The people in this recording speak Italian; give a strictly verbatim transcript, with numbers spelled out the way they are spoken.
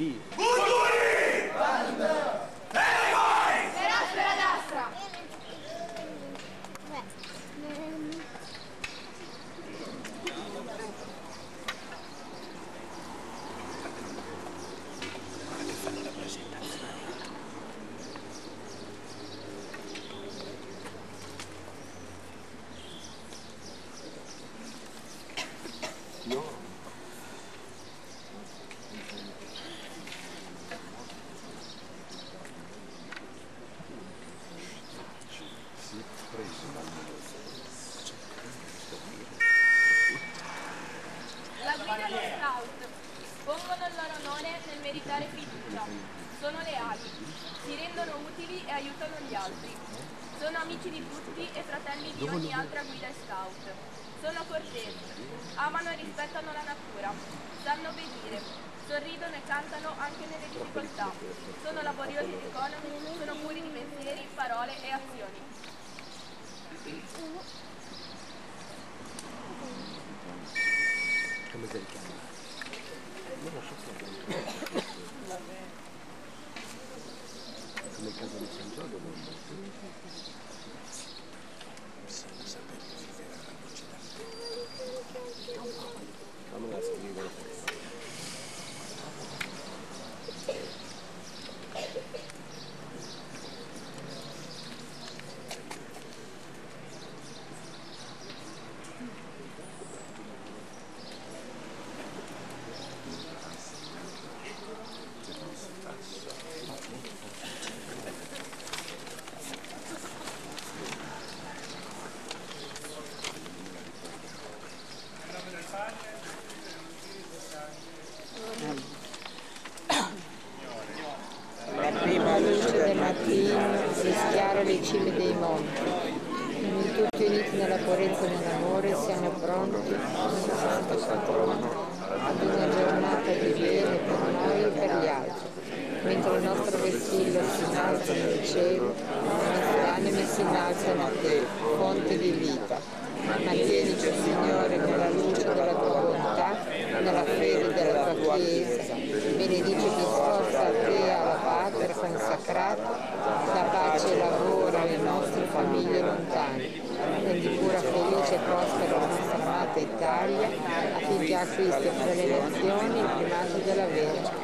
obiettivi. Butturi! E vai! Spera destra! Guarda che fanno la presentazione. No. La guida e lo scout pongono il loro onore nel meritare fiducia, sono leali, si rendono utili e aiutano gli altri, sono amici di tutti e fratelli di ogni altra guida e scout, sono cortesi, amano e rispettano la natura, sanno obbedire, sorridono e cantano anche nelle difficoltà, sono laboriosi ed economi, sono puri di pensieri, parole e azioni. Come te li chiami? Non lo so proprio. Come casa di San Giorgio non lo so. Bisogna sapere vivere la cucina. Come la scrivono per fare? Si schiara le cime dei monti, tutti uniti nella purezza e nell'amore siamo pronti ad una giornata di bene per noi e per gli altri, mentre il nostro vessillo si innalza nel cielo, le nostre anime si innalzano a te, fonte di vita. Mantienici, Signore, nella luce della tua bontà, nella fede della tua Chiesa, benedici chi sforza a te, alla patria consacrata, la pace e lavoro alle nostre famiglie lontane, rendi pura, felice e prospera la nostra amata Italia, affinché acquisti fra le nazioni il primato della vera.